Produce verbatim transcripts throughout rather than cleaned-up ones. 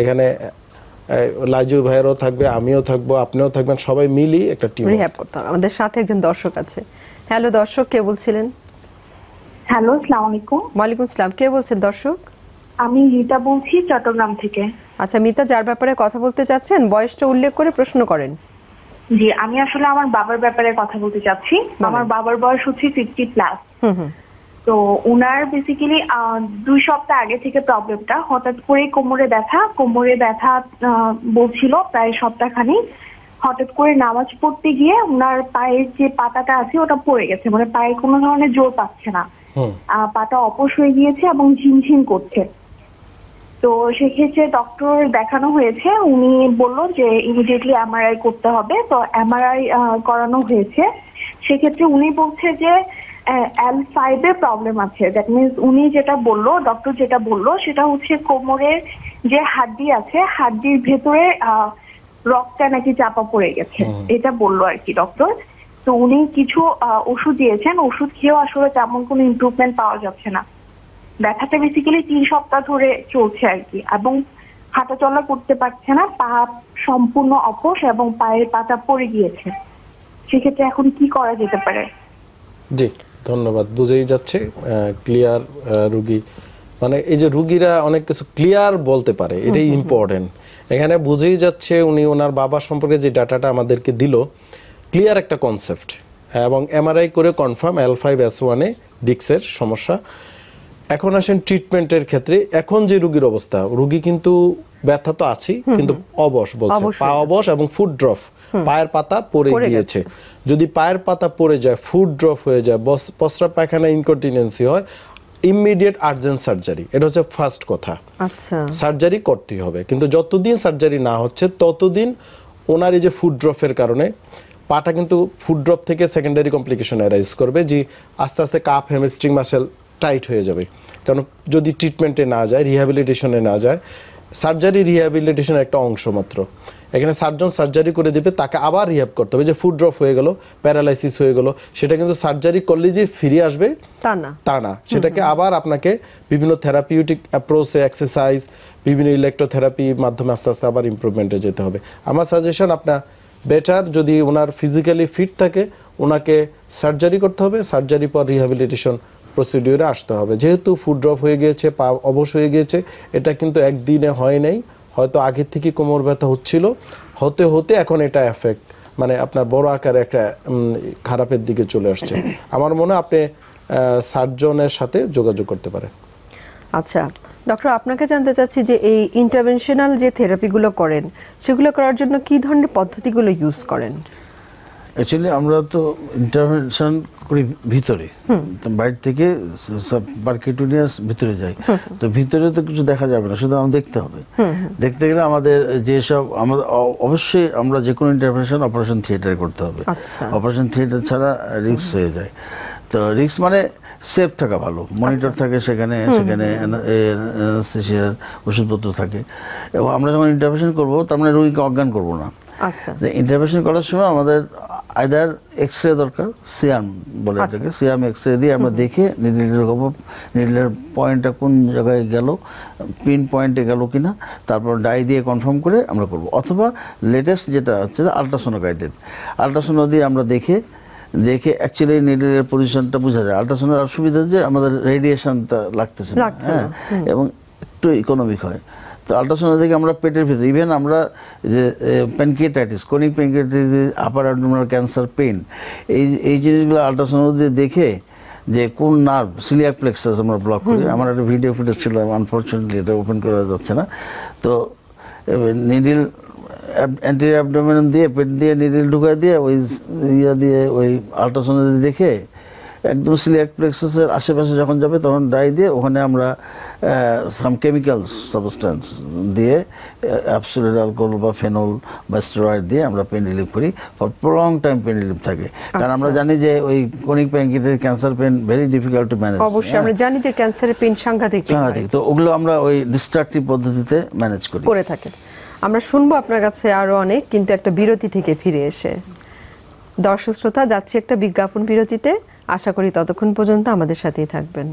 এখানে লাজু ভাইয়েরও থাকবে, আমিও থাকবো, আপনিও থাকবেন, সবাই মিলি একটা টিম রিহ্যাব করতে হবে। আমাদের সাথে একজন দর্শক আছে। হ্যালো দর্শক, কে বলছিলেন? হ্যালো, আসসালামু আলাইকুম। ওয়ালাইকুম আসসালাম। কে বলছেন দর্শক? আমি মিতা বলছি, চট্টগ্রাম থেকে। আচ্ছা মিতা, যার ব্যাপারে কথা বলতে চাচ্ছেন বয়সটা উল্লেখ করে প্রশ্ন করেন। জি, আমি আসলে আমার বাবার ব্যাপারে কথা বলতে চাচ্ছি। আমার বাবার বয়স হচ্ছে পঞ্চাশ প্লাস। হুম হুম। তো উনার বেসিক্যালি দুই সপ্তাহ আগে থেকে প্রবলেমটা, হঠাৎ করে কোমরে ব্যথা, কোমরে ব্যথা বলছিল প্রায় সপ্তাহখানেক। হঠাৎ করে নামাজ পড়তে গিয়ে উনার পায়ের যে পাতাটা আছে ওটা পড়ে গেছে, মানে পায়ে কোনো ধরনের জোর পাচ্ছে না, পাতা অপস হয়ে গিয়েছে এবং ঝিমঝিম করছে। তো সেক্ষেত্রে ডক্টর দেখানো হয়েছে, উনি বললো যে ইমিডিয়েটলি এমআরআই করতে হবে। তো এমআরআই করানো হয়েছে, সেক্ষেত্রে উনি বলছে যে এল ফাইভ এর প্রবলেম আছে। দ্যাট মিনস উনি যেটা বললো, ডক্টর যেটা বললো সেটা হচ্ছে কোমরের যে হাড্ডি আছে হাড্ডির ভেতরে রক্তটা নাকি চাপা পড়ে গেছে, এটা বললো আর কি ডক্টর। তো উনি কিছু ওষুধ দিয়েছেন, ওষুধ খেয়েও আসলে তেমন কোনো ইমপ্রুভমেন্ট পাওয়া যাচ্ছে না। ব্যথাটা বেসিক্যালি তিন সপ্তাহ ধরে চলছে আর কি, এবং হাঁটাচলা করতে পারছে না, পা সম্পূর্ণ অপস এবং পায়ের পাতা পড়ে গিয়েছে। সেক্ষেত্রে এখন কি করা যেতে পারে? জি ধন্যবাদ। বুঝেই যাচ্ছে ক্লিয়ার রুগী, মানে এই যে রুগীরা অনেক কিছু ক্লিয়ার বলতে পারে, এটাই ইম্পর্টেন্ট। এখানে বুঝেই যাচ্ছে উনি ওনার বাবা সম্পর্কে যে ডাটাটা আমাদেরকে দিল ক্লিয়ার একটা কনসেপ্ট, এবং এমআরআই করে confirm L five S one এ ডিস্কের সমস্যা। এখন আসেন ট্রিটমেন্টের ক্ষেত্রে। এখন যে রুগীর অবস্থা, রুগী কিন্তু ব্যথা তো আছে কিন্তু অবশ বলছে, পা অবশ এবং ফুট ড্রপ, পায়ের পাতা পড়ে গিয়েছে। যদি পায়ের পাতা পড়ে যায়, ফুট ড্রপ হয়ে যায়, প্রস্রাব পায়খানা ইনকন্টিনেন্সি হয়, ইমিডিয়েট আর্জেন্ট সার্জারি, এটা হচ্ছে ফার্স্ট কথা। আচ্ছা, সার্জারি করতেই হবে, কিন্তু যতদিন সার্জারি না হচ্ছে ততদিন ওনার এই যে ফুট ড্রপের কারণে পাটা কিন্তু ফুট ড্রপ থেকে সেকেন্ডারি কমপ্লিকেশন অ্যারাইজ করবে, যে আস্তে আস্তে কাপ হ্যামস্ট্রিং মাসেল টাইট হয়ে যাবে। কারণ যদি ট্রিটমেন্টে না যায়, রিহ্যাবিলিটেশনে না যায়, সার্জারি রিহ্যাবিলিটেশনের একটা অংশ মাত্র। এখানে সার্জন সার্জারি করে দেবে, তাকে আবার রিহ্যাব করতে হবে। যে ফুড ড্রপ হয়ে গেল, প্যারালাইসিস হয়ে গেল, সেটা কিন্তু সার্জারি করলে যে ফিরে আসবে তা না, তা না। সেটাকে আবার আপনাকে বিভিন্ন থেরাপিউটিক অ্যাপ্রোচে, এক্সারসাইজ, বিভিন্ন ইলেকট্রোথেরাপির মাধ্যমে আস্তে আস্তে আবার ইমপ্রুভমেন্টে যেতে হবে। আমার সাজেশন, আপনার বেটার যদি ওনার ফিজিক্যালি ফিট থাকে ওনাকে সার্জারি করতে হবে, সার্জারি পর রিহ্যাবিলিটেশন প্রসিডিউরে আসতে হবে। যেহেতু ফুড ড্রপ হয়ে গিয়েছে, পা অবশ হয়ে গিয়েছে, এটা কিন্তু একদিনে হয় নাই, হয়তো আগে থেকে কোমর ব্যথা হচ্ছিল, হতে হতে এখন এটা এফেক্ট, মানে আপনার বড় আকারে একটা খারাপের দিকে চলে আসছে। আমার মনে হয় আপনি সার্জনের সাথে যোগাযোগ করতে পারেন। আচ্ছা ডক্টর, আপনাকে জানতে চাচ্ছি যে এই ইন্টারভেনশনাল যে থেরাপিগুলো করেন সেগুলো করার জন্য কি ধরনের পদ্ধতিগুলো ইউজ করেন? অ্যাকচুয়ালি আমরা তো ইন্টারভেনশন করি ভিতরে, বাইরে থেকে সব পার্কিটুনিয়াস ভিতরে যাই, তো ভিতরে তো কিছু দেখা যাবে না, শুধু আমাদের দেখতে হবে। দেখতে গেলে আমাদের যেসব আমাদের অবশ্যই আমরা যে কোনো ইন্টারভেনশন অপারেশন থিয়েটারে করতে হবে। অপারেশন থিয়েটার ছাড়া রিস্ক হয়ে যায়, তো রিস্ক মানে সেফ থাকা ভালো, মনিটর থাকে সেখানে, সেখানে অ্যানেস্থেশিয়ার ওষুধপত্র থাকে। এবং আমরা যখন ইন্টারভেনশন করবো তার মানে রোগীকে অজ্ঞান করবো না। আচ্ছা, ইন্টারভেনশন করার সময় আমাদের আইদার এক্সরে দরকার, সিয়াম বলে এটাকে, সিয়াম এক্সরে দিয়ে আমরা দেখে নিডলের নিডলের পয়েন্টটা কোন জায়গায় গেল, পিন পয়েন্টে গেল কিনা, তারপর ডাই দিয়ে কনফার্ম করে আমরা করব। অথবা লেটেস্ট যেটা হচ্ছে আল্ট্রাসোনো গাইডেড, আল্ট্রাসোনো দিয়ে আমরা দেখে দেখে অ্যাকচুয়ালি নিডলের পজিশনটা বোঝা যায়। আল্ট্রাসোনোর সুবিধা যে আমাদের রেডিয়েশনটা লাগতেছে না, হ্যাঁ, এবং একটু ইকোনমিক হয়। তো আল্ট্রাসাউন্ড থেকে আমরা পেটের ভিতরে, ইভেন আমরা যে pancreatitis, chronic pancreatitis, upper abdominal cancer, pain, এই এই জিনিসগুলো আল্ট্রাসাউন্ড দিয়ে দেখে যে কোন নার্ভ, সিলিয়াক প্লেক্সাস আমরা ব্লক করি। আমার একটা ভিডিও ফুটেজ ছিল, আনফর্চুনেটলি এটা ওপেন করা যাচ্ছে না। তো নিডল অ্যান্টিরিয়র অ্যাবডোমিনাল দিয়ে পেট দিয়ে নিডল ঢুকা দিয়ে ওই ইয়া দিয়ে ওই আল্ট্রাসাউন্ড দেখে একদম সিলিয়াক প্লেক্সাসের আশেপাশে যখন যাবে তখন ডাই দিয়ে ওখানে আমরা সাম কেমিক্যাল সাবস্টেন্স দিয়ে অ্যাবসোলিউট অ্যালকোহল বা ফেনল বা স্টেরয়েড দিয়ে আমরা পেন রিলিফ করি। For prolong time pain relief থাকে, কারণ আমরা জানি যে ওই chronic pancreatic cancer pain very difficult to manage. অবশ্যই আমরা জানি যে ক্যান্সারের পেন সাংঘাতিক সাংঘাতিক, তো ওগুলো আমরা ওই ডিস্ট্রাকটিভ পদ্ধতিতে ম্যানেজ করি, করে থাকি। আমরা শুনবো আপনার কাছে আরও অনেক, কিন্তু একটা বিরতি থেকে ফিরে এসে। দর্শক শ্রোতা, যাচ্ছি একটা বিজ্ঞাপন বিরতিতে, আশা করি ততক্ষণ পর্যন্ত আমাদের সাথেই থাকবেন।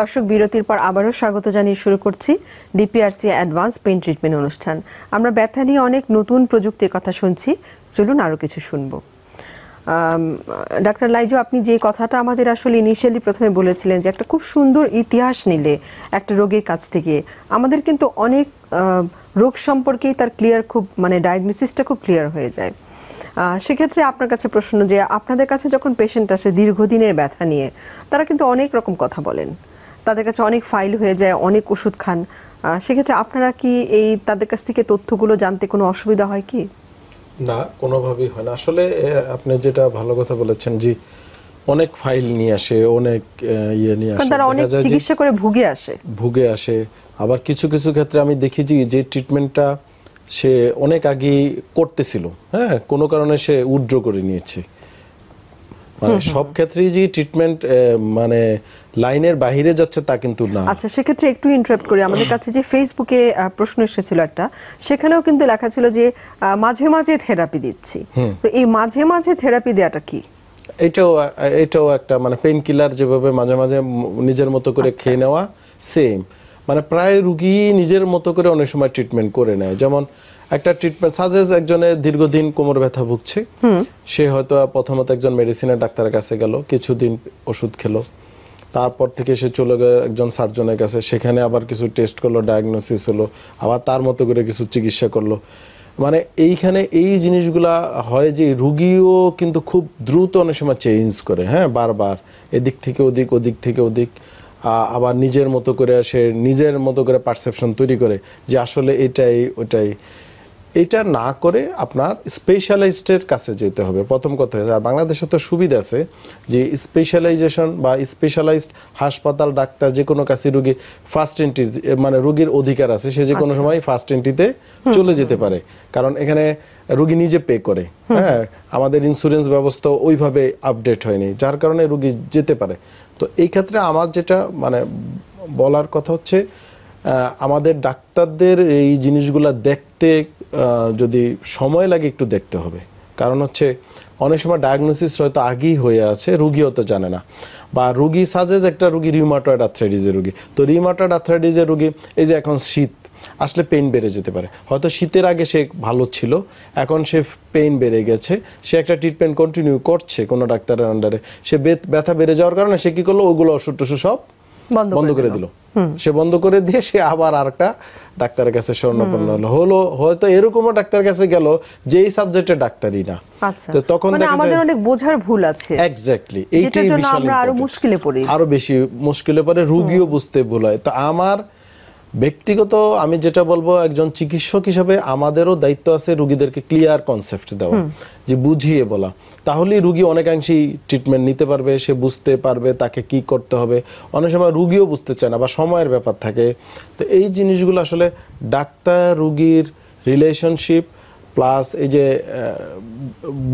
দর্শক বিরতির পর আবারো স্বাগত জানিয়ে শুরু করছি ডিপিআরসি অ্যাডভান্স পেইন ট্রিটমেন্ট অনুষ্ঠান। আমরা ব্যথা নিয়ে অনেক নতুন প্রযুক্তির কথা শুনছি, চলুন আরো কিছু শুনবো। ডাক্তার লাইজু, আপনি যে কথাটা আমাদের আসলে ইনিশিয়ালি প্রথমে বলেছিলেন যে একটা খুব সুন্দর ইতিহাস নিলে একটা রোগীর কাছ থেকে, আমাদের কিন্তু অনেক রোগ সম্পর্কেই তার ক্লিয়ার খুব মানে ডায়াগনোসিসটা খুব ক্লিয়ার হয়ে যায়। সেক্ষেত্রে আপনার কাছে প্রশ্ন যে আপনাদের কাছে যখন পেশেন্ট আসে দীর্ঘদিনের ব্যথা নিয়ে, তারা কিন্তু অনেক রকম কথা বলেন, তাদের কাছে অনেক ফাইল হয়ে যায়, অনেক ওষুধ খান, সেক্ষেত্রে আপনারা কি এই তাদের কাছ থেকে তথ্যগুলো জানতে কোনো অসুবিধা হয় কি? না, কোনোভাবেই হয় না। আসলে আপনি যেটা ভালো কথা বলেছেন, জি, অনেক ফাইল নিয়ে আসে, অনেক ইয়ে নিয়ে আসে, তারা অনেক চিকিৎসা করে ভুগে আসে ভুগে আসে আবার কিছু কিছু ক্ষেত্রে আমি দেখি যে ট্রিটমেন্টটা সে অনেক আগেই করতেছিল, হ্যাঁ, কোনো কারণে সে উইথড্র করে নিয়েছে। মানে সব ক্ষেত্রেই যে ট্রিটমেন্ট মানে লাইনের বাইরে যাচ্ছে তা কিন্তু না। আচ্ছা, সেক্ষেত্রে একটু ইন্টারাপ্ট করি। আমাদের কাছে যে ফেসবুকে প্রশ্ন এসেছিল একটা, সেখানেও কিন্তু লেখা ছিল যে মাঝে মাঝে থেরাপি দিচ্ছি, তো এই মাঝে মাঝে থেরাপি দেওয়াটা কি? এটাও এটাও একটা মানে পেইন কিলার যেভাবে মাঝে মাঝে নিজের মতো করে খেয়ে নেওয়া সেম, মানে প্রায় রুগী নিজের মতো করে অনেক সময় ট্রিটমেন্ট করে নেয়। যেমন একটা ট্রিটমেন্ট সাজেস, একজনে দীর্ঘদিন কোমর ব্যথা ভুগছে, সে হয়তো প্রথমত একজন মেডিসিনের ডাক্তারের কাছে গেল, কিছুদিন ওষুধ খেলো, তারপর থেকে সে চলে গেল একজন সার্জনের কাছে, সেখানে আবার কিছু টেস্ট করলো, ডায়াগনোসিস হলো, আবার তার মতো করে কিছু চিকিৎসা করলো। মানে এইখানে এই জিনিসগুলা হয় যে রুগীও কিন্তু খুব দ্রুত অনেক সময় চেঞ্জ করে, হ্যাঁ, বারবার এদিক থেকে ওদিক, ওদিক থেকে ওদিক, আবার নিজের মতো করে সে নিজের মতো করে পারসেপশন তৈরি করে যে আসলে এটাই ওটাই। এটা না করে আপনার স্পেশালাইস্টের কাছে যেতে হবে, প্রথম কথা। আর বাংলাদেশে তো সুবিধা আছে যে স্পেশালাইজেশন বা স্পেশালাইজড হাসপাতাল, ডাক্তার, যে কোনো কাছে রুগী ফার্স্ট এন্ট্রি মানে রুগীর অধিকার আছে, সে যে কোনো সময় ফার্স্ট এন্ট্রিতে চলে যেতে পারে, কারণ এখানে রুগী নিজে পে করে, হ্যাঁ, আমাদের ইন্স্যুরেন্স ব্যবস্থা ওইভাবে আপডেট হয়নি, যার কারণে রুগী যেতে পারে। তো এই ক্ষেত্রে আমার যেটা মানে বলার কথা হচ্ছে, আমাদের ডাক্তারদের এই জিনিসগুলো দেখতে যদি সময় লাগে একটু দেখতে হবে, কারণ হচ্ছে অনেক সময় ডায়াগনোসিস হয়তো আগেই হয়ে আছে, রুগীও তো জানে না, বা রুগী সাজেস একটা রুগী রিউমাটয়েড আর্থ্রাইটিসের রুগী, তো রিউমাটয়েড আর্থ্রাইটিসের রুগী এই যে এখন শীত আসলে পেইন বেড়ে যেতে পারে, হয়তো শীতের আগে সে ভালো ছিল, এখন সে পেইন বেড়ে গেছে, সে একটা ট্রিটমেন্ট কন্টিনিউ করছে কোনো ডাক্তারের আন্ডারে, সে ব্যথা বেড়ে যাওয়ার কারণে সে কী করলো, ওগুলো ওষুধ টষুধ সব বন্ধ করে দিল, সে বন্ধ করে দিয়ে সে আবার আরেকটা ডাক্তারের কাছে শরণাপন্ন হলো হলো হয়তো এরকমও ডাক্তারের কাছে গেল যেই সাবজেক্টে ডাক্তারই না। তো তখন আমাদের অনেক বোঝার ভুল আছে, এক্স্যাক্টলি এইটাই বিশাল, আমরা আরো মুশকিলে পড়ি, আরো বেশি মুশকিলে পড়ে, রোগীও বুঝতে ভুল হয়। তো আমার ব্যক্তিগত আমি যেটা বলবো, একজন চিকিৎসক হিসাবে আমাদেরও দায়িত্ব আছে রুগীদেরকে ক্লিয়ার কনসেপ্ট দেওয়া, যে বুঝিয়ে বলা, তাহলেই রুগী অনেকাংশেই ট্রিটমেন্ট নিতে পারবে, সে বুঝতে পারবে তাকে কি করতে হবে। অনেক সময় রুগীও বুঝতে চায় না বা সময়ের ব্যাপার থাকে, তো এই জিনিসগুলো আসলে ডাক্তার রুগীর রিলেশনশিপ প্লাস এই যে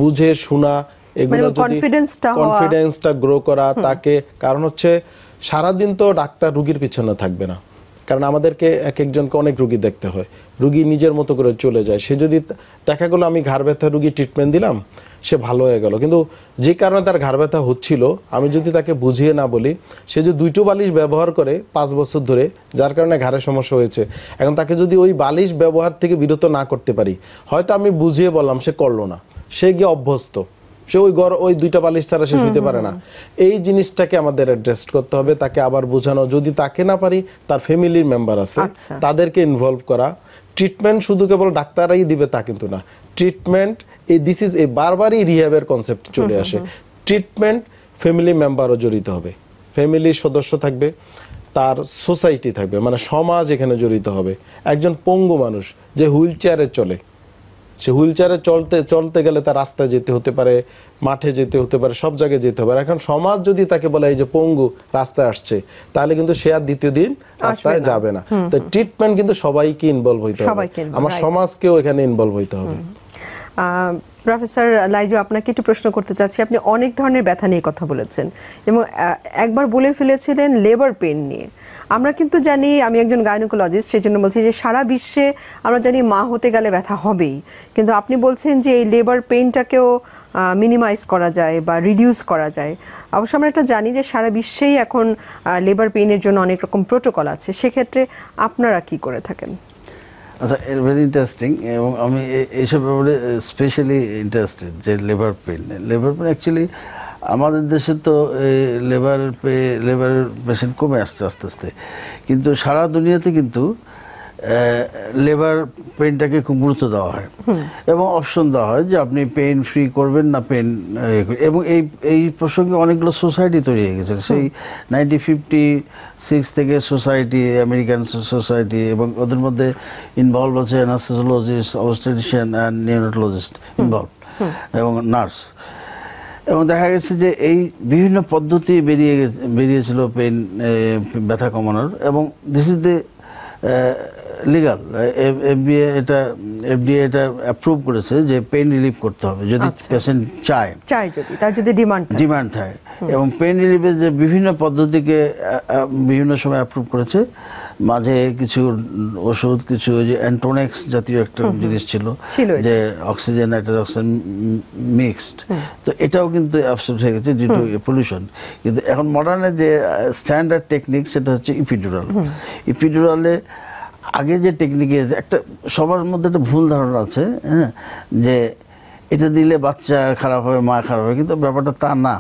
বুঝে শোনা, এগুলো কনফিডেন্সটা গ্রো করা তাকে, কারণ হচ্ছে সারাদিন তো ডাক্তার রুগীর পিছনে থাকবে না, কারণ আমাদেরকে এক একজনকে অনেক রুগী দেখতে হয়, রুগী নিজের মতো করে চলে যায়। সে যদি দেখা গেলো আমি ঘাড় ব্যথা রুগী ট্রিটমেন্ট দিলাম, সে ভালো হয়ে গেল, কিন্তু যে কারণে তার ঘাড় ব্যথা হচ্ছিল আমি যদি তাকে বুঝিয়ে না বলি, সে যে দুটো বালিশ ব্যবহার করে পাঁচ বছর ধরে, যার কারণে ঘাড়ে সমস্যা হয়েছে, এখন তাকে যদি ওই বালিশ ব্যবহার থেকে বিরত না করতে পারি, হয়তো আমি বুঝিয়ে বললাম, সে করলো না, সে গিয়ে অভ্যস্ত, সে ওই ঘর ওই দুইটা বালিশ ছাড়া সে শুতে পারে না। এই জিনিসটাকে আমাদের অ্যাড্রেস করতে হবে, তাকে আবার বোঝানো, যদি তাকে না পারি তার ফ্যামিলির মেম্বার আছে তাদেরকে ইনভলভ করা। ট্রিটমেন্ট শুধু কেবল ডাক্তাররাই দিবে তা কিন্তু না, ট্রিটমেন্ট এই দিস ইজ এ বারবারই রিহ্যাবের কনসেপ্ট চলে আসে, ট্রিটমেন্ট ফ্যামিলি মেম্বারও জড়িত হবে, ফ্যামিলির সদস্য থাকবে, তার সোসাইটি থাকবে, মানে সমাজ এখানে জড়িত হবে। একজন পঙ্গু মানুষ যে হুইল চেয়ারে চলে, সে হুইল চেয়ারে চলতে চলতে গেলে তার রাস্তায় যেতে হতে পারে, মাঠে যেতে হতে পারে, সব জায়গায় যেতে হবে। এখন সমাজ যদি তাকে বলে এই যে পঙ্গু রাস্তায় আসছে, তাহলে কিন্তু সে আর দ্বিতীয় দিন রাস্তায় যাবে না। তো ট্রিটমেন্ট কিন্তু সবাইকে ইনভলভ হইতে হবে, আমার সমাজকেও এখানে ইনভলভ হইতে হবে। প্রফেসর লাইজু আপনাকে একটু প্রশ্ন করতে চাচ্ছি আপনি অনেক ধরনের ব্যথা নিয়ে কথা বলেছেন এবং একবার বলে ফেলেছিলেন লেবার পেইন নিয়ে আমরা কিন্তু জানি আমি একজন গাইনোকোলজিস্ট সেজন্য বলছি যে সারা বিশ্বে আমরা জানি মা হতে গেলে ব্যথা হবেই কিন্তু আপনি বলছেন যে এই লেবার পেইনটাকেও মিনিমাইজ করা যায় বা রিডিউস করা যায় অবশ্য আমরা এটা জানি যে সারা বিশ্বেই এখন লেবার পেইনের জন্য অনেক রকম প্রোটোকল আছে সেই ক্ষেত্রে আপনারা কি করে থাকেন আচ্ছা very interesting এবং আমি এইসব ব্যাপারে স্পেশালি ইন্টারেস্টেড যে labour pain labour pain actually আমাদের দেশে তো লেবার পে লেবার পেশেন্ট কমে আসছে আস্তে আস্তে কিন্তু সারা দুনিয়াতে কিন্তু লেবার পেইনটাকে খুব গুরুত্ব দেওয়া হয় এবং অপশন দেওয়া হয় যে আপনি পেইন ফ্রি করবেন না পেইন এবং এই এই প্রসঙ্গে অনেকগুলো সোসাইটি তৈরি হয়ে গেছে সেই নাইনটিন ফিফটি সিক্স থেকে সোসাইটি আমেরিকান সোসাইটি এবং ওদের মধ্যে ইনভলভ আছে anaesthesiologist obstetrician and neurologist involve এবং নার্স এবং দেখা গেছে যে এই বিভিন্ন পদ্ধতি বেরিয়ে গেছে বেরিয়েছিল পেইন ব্যথা কমানোর এবং this is the legal FDA এটা এফডিএ এটা অ্যাপ্রুভ করেছে যে পেইন রিলিফ করতে হবে যদি পেশেন্ট চায় চায় যদি তার যদি ডিমান্ড ডিমান্ড থাকে এবং পেইন রিলিফের যে বিভিন্ন পদ্ধতিকে বিভিন্ন সময় অ্যাপ্রুভ করেছে মাঝে কিছু ওষুধ কিছু যে অ্যান্টোনেক্স জাতীয় একটা জিনিস ছিল যে অক্সিজেন নাইট্রোজেন মিক্সড তো এটাও কিন্তু অ্যাবসর্ব হয়ে গেছে ডিউ টু পলিউশন কিন্তু এখন মডার্নে যে স্ট্যান্ডার্ড টেকনিক সেটা হচ্ছে ইপিডুরাল ইপিডুরালে আগে যে টেকনিক একটা সবার মধ্যে একটা ভুল ধারণা আছে হ্যাঁ যে এটা দিলে বাচ্চা খারাপ হবে মা খারাপ হবে কিন্তু ব্যাপারটা তা না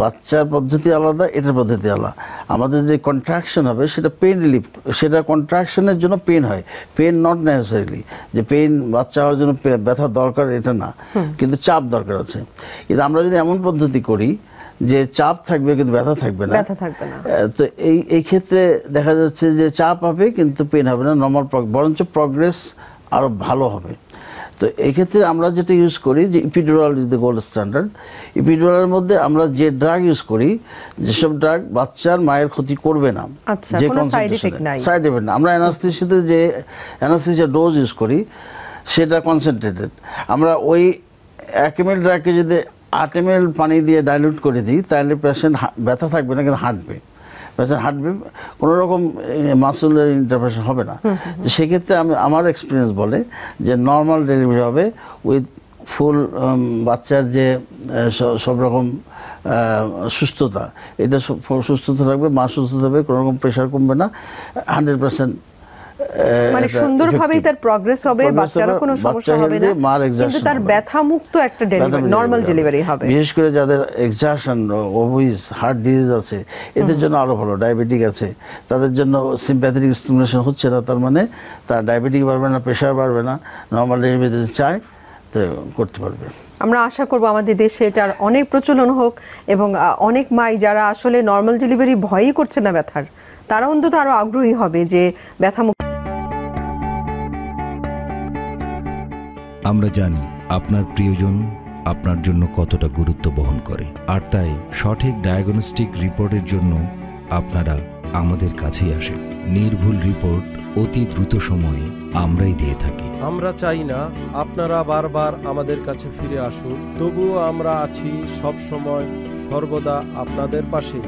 বাচ্চার পদ্ধতি আলাদা এটার পদ্ধতি আলাদা আমাদের যে কন্ট্রাকশন হবে সেটা পেইন রিলিফ সেটা কন্ট্রাকশনের জন্য পেইন হয় পেইন নট নেসেসারিলি যে পেইন বাচ্চা হওয়ার জন্য ব্যথা দরকার এটা না কিন্তু চাপ দরকার আছে কিন্তু আমরা যদি এমন পদ্ধতি করি যে চাপ থাকবে কিন্তু ব্যথা থাকবে না ব্যথা থাকবে না তো এই এই ক্ষেত্রে দেখা যাচ্ছে যে চাপ হবে কিন্তু পেইন হবে না নরমাল বরঞ্চ প্রগ্রেস আরও ভালো হবে তো এই ক্ষেত্রে আমরা যেটা ইউজ করি যে epidural is the gold standard ইপিডুরালের মধ্যে আমরা যে ড্রাগ ইউজ করি যেসব ড্রাগ বাচ্চার মায়ের ক্ষতি করবে না যে সাইড এফেক্ট নাই সাইড এফেক্ট না আমরা অ্যানাস্থেসিয়াতে যে অ্যানাস্থেসিয়া ডোজ ইউজ করি সেটা কনসেন্ট্রেটেড আমরা ওই এক এম এল ড্রাগকে যদি আট এম এল পানি দিয়ে ডাইলিউট করে দিই তাহলে পেশেন্ট ব্যথা থাকবে না কিন্তু হাঁটবে পেশেন্ট হাঁটবে কোনো রকম মাসুলের ইন্টারভেনশন হবে না তো সেক্ষেত্রে আমি আমার এক্সপিরিয়েন্স বলে যে নর্মাল ডেলিভারি হবে উইথ ফুল বাচ্চার যে সব রকম সুস্থতা এটা সুস্থতা থাকবে মা সুস্থ থাকবে কোনো রকম প্রেশার কমবে না হান্ড্রেড পার্সেন্ট মানে সুন্দরভাবেই তার প্রগ্রেস হবে বাচ্চারও কোনো সমস্যা হবে না কিন্তু তার ব্যথা মুক্ত একটা ডেলিভারি নরমাল ডেলিভারি হবে বিশেষ করে যাদের এক্সহার্শন ওভারিস হার্ট ডিজিজ আছে এদের জন্য আরো ভালো ডায়াবেটিক আছে তাদের জন্য সিম্প্যাথেটিক স্টিমুলেশন হচ্ছে না তার মানে তার ডায়াবেটিক বাড়বে না প্রেশার বাড়বে না নরমাল ডেলিভারি যদি চায় তো করতে পারবে আমরা আশা করব আমাদের দেশে এটার অনেক প্রচলন হোক এবং অনেক মাই যারা আসলে নরমাল ডেলিভারি ভয়ই করছে না ব্যথার তারা অন্তত আরো আগ্রহী হবে যে ব্যথা আমরা জানি আপনার প্রিয়জন আপনার জন্য কতটা গুরুত্ব বহন করে আর তাই সঠিক ডায়াগনস্টিক রিপোর্টের জন্য আপনারা আমাদের কাছেই আসেন নির্ভুল রিপোর্ট অতি দ্রুত সময়ে আমরাই দিয়ে থাকি আমরা চাই না আপনারা বারবার আমাদের কাছে ফিরে আসুন তবুও আমরা আছি সব সময় সর্বদা আপনাদের পাশে